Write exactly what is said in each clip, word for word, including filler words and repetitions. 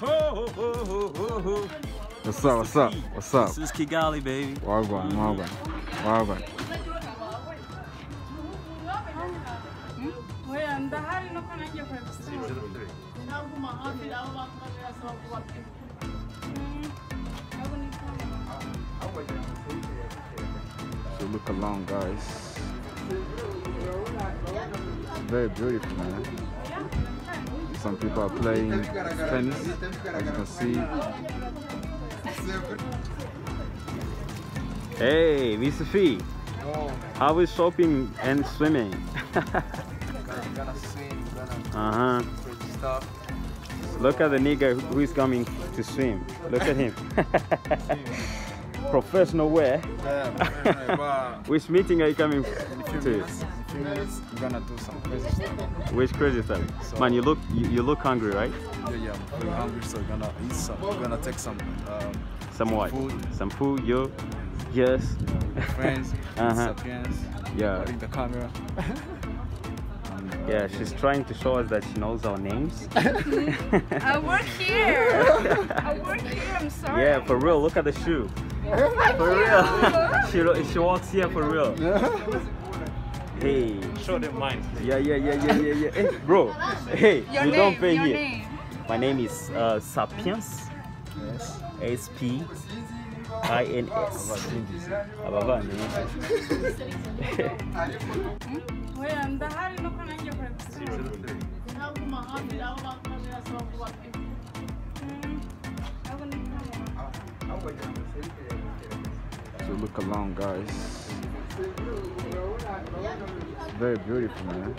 What's up, what's up, what's up? This is Kigali, baby. Wagwan, wagwan, wagwan. So look along, guys. It's very beautiful, man. Some people are playing tennis, as you can see. Hey, Miss Fee. How is shopping and swimming? Uh-huh. Look at the nigga who is coming to swim. Look at him. Professional wear. Which meeting are you coming to? Minutes, we're gonna do some crazy stuff. Which crazy stuff? So, man, you look you, you look hungry, right? Yeah, yeah, we're hungry, so we're gonna eat some. We're gonna take some um, some what? Food. Some food, yo. Yes. Yeah, friends. Uh huh. Friends. Yeah. Holding the camera. And, uh, yeah, she's yeah. trying to show us that she knows our names. I work here. I work here. I'm sorry. Yeah, for real. Look at the shoe. For real. she she walks here for real. Hey, show them mine. Yeah, yeah, yeah, yeah, yeah, yeah. Hey, bro. Hey, your you name, don't pay here. Name. My name is uh, Sapiens. Yes. S P I N S. So look along, guys. It's very beautiful, man.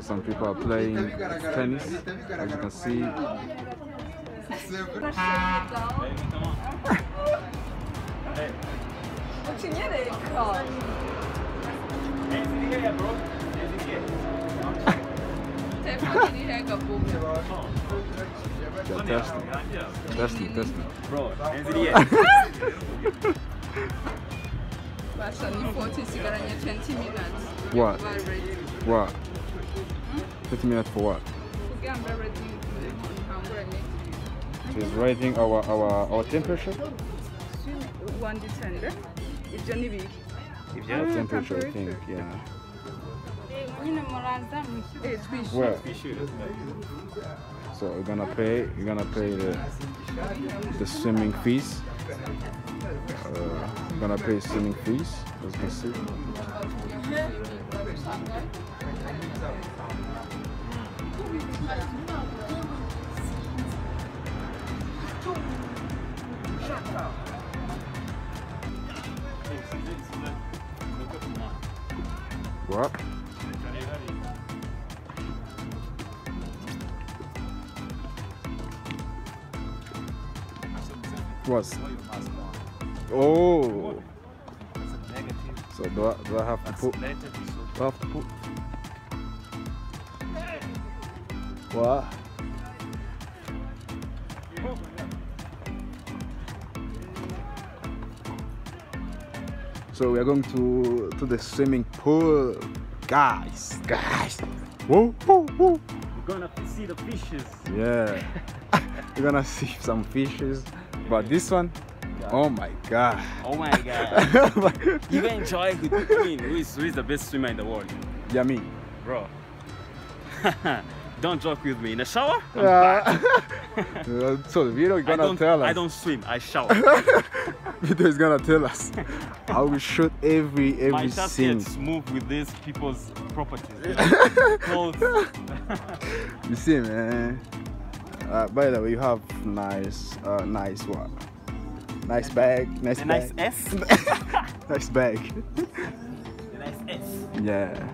Some people are playing tennis, as you can see. Test me, test me, test me. Bro, what? What? twenty minutes for what? She's raising our our our temperature. One to ten. It's only big. It's just temperature, I think. Yeah. Where? So we're gonna pay. We're gonna pay the the swimming fees. Uh, I'm gonna pay swimming fees, as you can see. What? What's? Oh, so do I, do I have to put? Do I have to put? What? So we are going to to the swimming pool, guys, guys. Woo, woo, woo. We're gonna see the fishes. Yeah, we're gonna see some fishes, but this one. Oh my god! Oh my god! You can enjoy who, I mean, who, is, who is the best swimmer in the world? Yeah, me. Bro. Don't joke with me. In the shower? I'm uh, bad. So the video is gonna tell us. I don't swim, I shower. Video is gonna tell us. I will shoot every, every my scene. My just gets moved with these people's properties. You know? Clothes. You see, man. Uh, by the way, you have nice, uh, nice one. Nice bag, nice the bag. Nice S. Nice bag. The nice S. Yeah.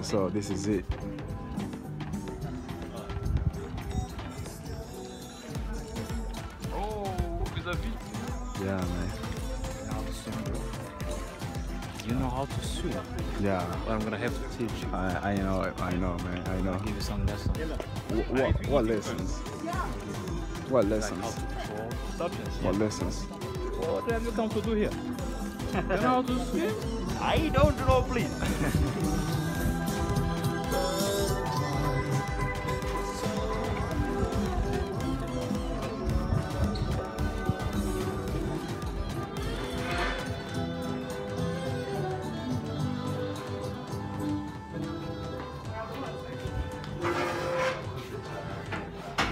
So this is it. Oh, is that it? Yeah, man. You know how to swim? Yeah. Well, I'm gonna have to teach you. I, I know, I know, man. I know. I'll give you some lessons. What, what, what lessons? What lessons? What lessons? What have you come to do here? You know how to swim? I don't know, please.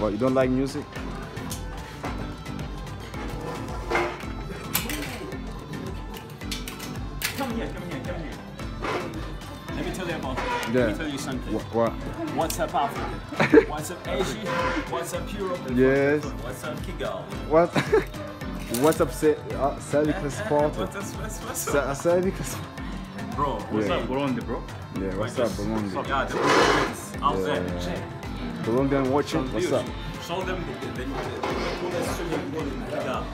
Well, you don't like music? Come here, come here, come here. Let me tell you about it. Yeah. Let me tell you something. What? what? What's up Africa? What's up Asia? What's up Europe? Yes. What's up Kigali? What? What's up Sadiqasporta? What's up Sadiqasporta? Bro, what's yeah. up Burundi, bro? Yeah, what's up Burundi? Yeah, the Burundians out yeah. there, check. Burundian watching, so what's you, up? Show them the, the, the, the coolest swimming pool in Kigali.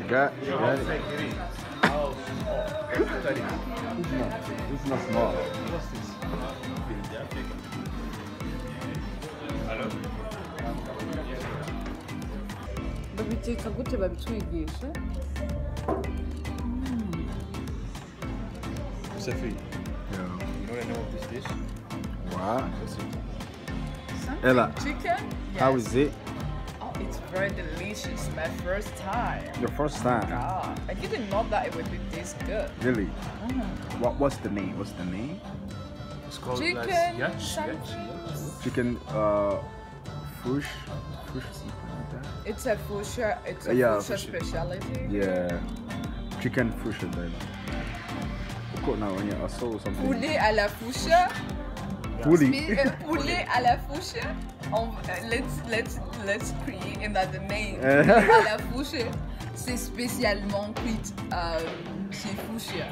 You got it? You got it? This is not small. What's this? Hello? Babiteka gute babitwigisha? Safi, yeah. You want to know what this dish? Wow. Ella, chicken? Yes. How is it? Oh, it's very delicious. My first time. Your first time? Oh God. I didn't know that it would be this good. Really? Mm. What? What's the name? What's the name? It's called chicken. Like, yeah, chicken. Chicken. Uh, fush. Fush. Something like that. It's a fusha. It's a yeah, fusha specialty. Yeah. Chicken fusha, baby. Now when you're assault or something. Poulet à la fouché. Poulet. Uh, poulet à la fouché. Um, uh, let's let's let's create another name. Poulet à la fouché. C'est spécialement cuit uh, chez fouché.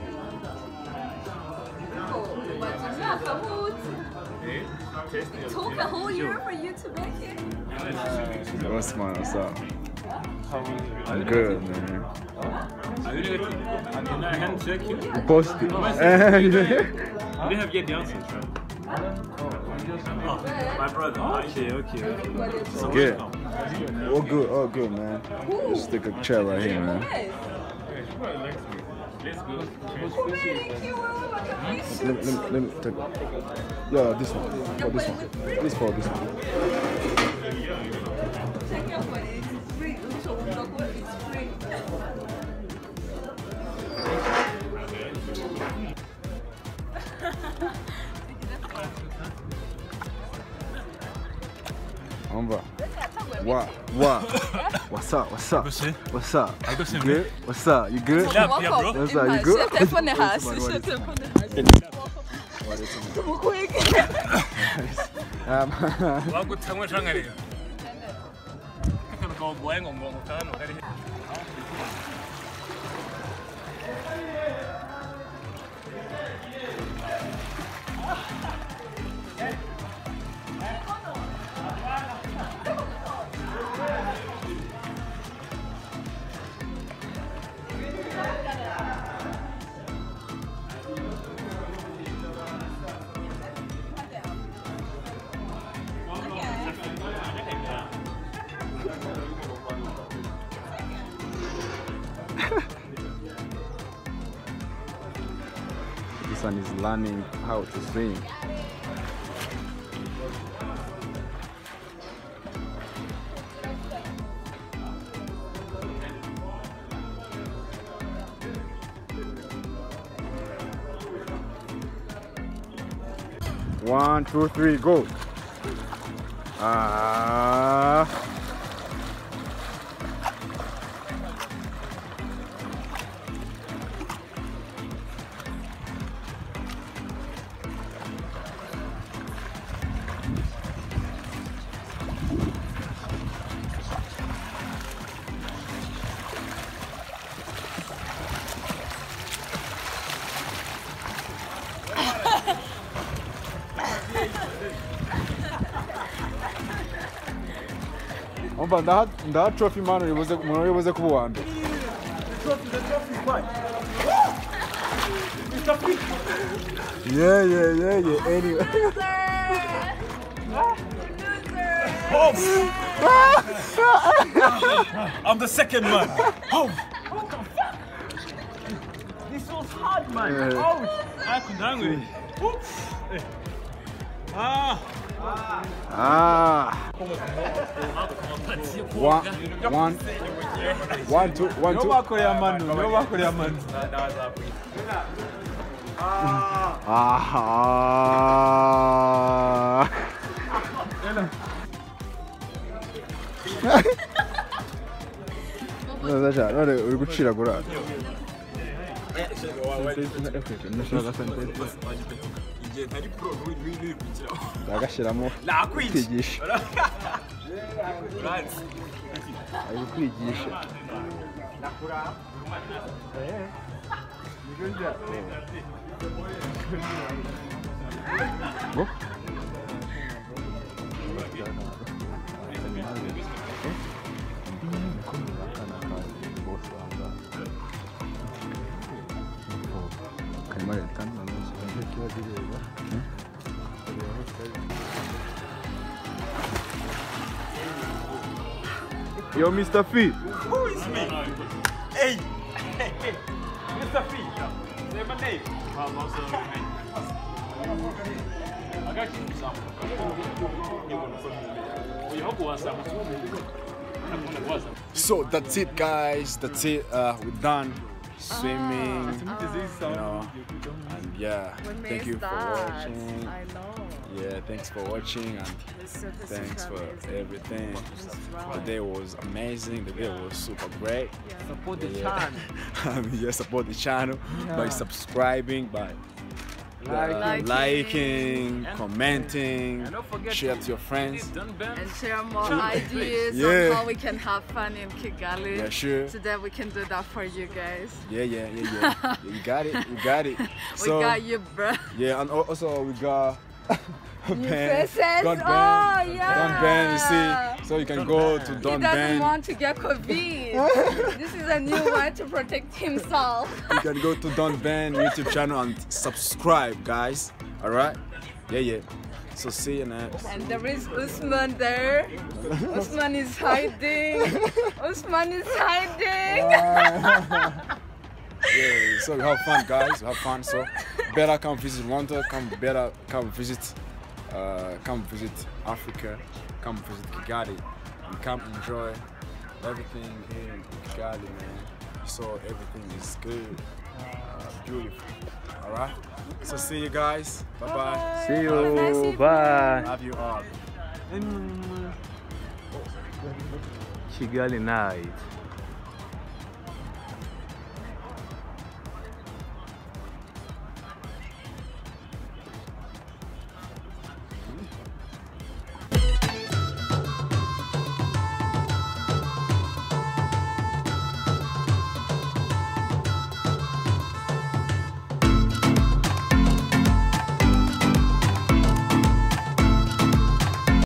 It took a whole year for you to make it. What's mine? What's up? I'm good, man. Are you ready? And then I can check you. Post it. We have your dancing track. Oh, my brother. Okay, okay. It's good. Oh, good. Oh, good, man. Let's take a chat right here, man. Let's go. Let, let, let me take. Yeah, this one. Oh, this one. This one. This one. Check your body. It's free. It's free. On va. What? What? What's up? What's up? What's up? You good? What's up? You good? What's up? You good? What's up? son is learning how to sing. One, two, three, go. Ah. But that, that trophy, man, it was a, it was a cool one. The trophy, the trophy, why? The trophy. Yeah, yeah, yeah, yeah. Anyway. Oh. I'm the second man. Oh. What the fuck? This was hard, man. Yeah. Ouch. I could hungry. Oops. Ah. Ah. One, one, one, two, one, two. Ah. Ndagashiramo nakwigisha nakwigisha Yo, Mister Fee. Who is me? Hey, hey, hey. Mister Fee. Say my name. I got you some. You hope was some. So that's it, guys. That's it. Uh, we're done. Swimming, ah, you know, and yeah, thank you for watching. I know. Yeah, thanks for watching and thanks for everything. The day was amazing. The day was super great. Yeah. Support the yeah. channel. yeah, support the channel yeah. by subscribing, by liking, liking and commenting, and don't forget share to your friends and share more ideas yeah. on how we can have fun in Kigali. Yeah, sure. Today we can do that for you guys. Yeah, yeah, yeah, yeah. You got it, you got it. So, we got you, bro. Yeah, and also we got Don Ben. Don Ben, oh, yeah. you see. So you can Don go ben. to Don Ben. He doesn't ben. want to get COVID. This is a new way to protect himself. You can go to Don Ben YouTube channel and subscribe, guys. Alright? Yeah, yeah. So see you next. And there is Usman there. Usman is hiding. Usman is hiding. Yeah, so have fun, guys. Have fun. So better come visit Rwanda. Come better come visit. Uh, come visit Africa. Come visit Kigali. And come enjoy everything here in Kigali, man. So everything is good, uh, beautiful. All right. So see you guys. Bye bye. bye. See you. Nice bye. Love you all. Kigali night.